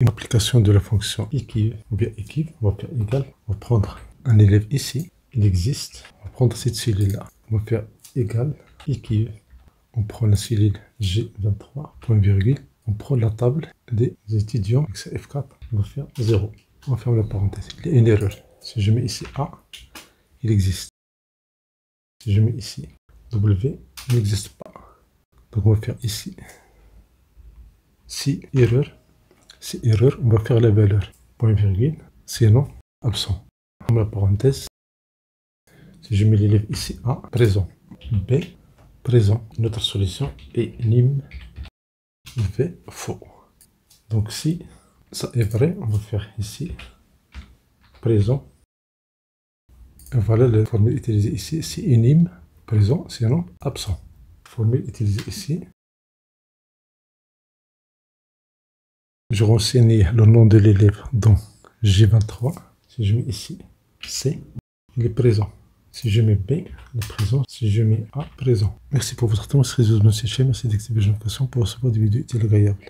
une application de la fonction Equiv, ou bien Equiv, on va faire égal, on va prendre un élève ici, il existe, on va prendre cette cellule-là, on va faire égal, Equiv, on prend la cellule G23, point virgule, on prend la table des étudiants, F4, on va faire 0, on ferme la parenthèse, il y a une erreur, si je mets ici A, il existe, si je mets ici W, il n'existe pas, donc on va faire ici, si erreur, si erreur, on va faire la valeur, point virgule, sinon, absent. On met la parenthèse, si je mets l'élève ici, A, présent, B, présent. Notre solution est nîmes, V, faux. Donc si ça est vrai, on va faire ici, présent. Et voilà la formule utilisée ici, si nîmes, présent, sinon, absent. Formule utilisée ici. Je renseigne le nom de l'élève dans G23. Si je mets ici C, il est présent. Si je mets B, il est présent. Si je mets A, présent. Merci pour votre attention. Merci d'exhiber une question pour recevoir des vidéos utiles et agréables.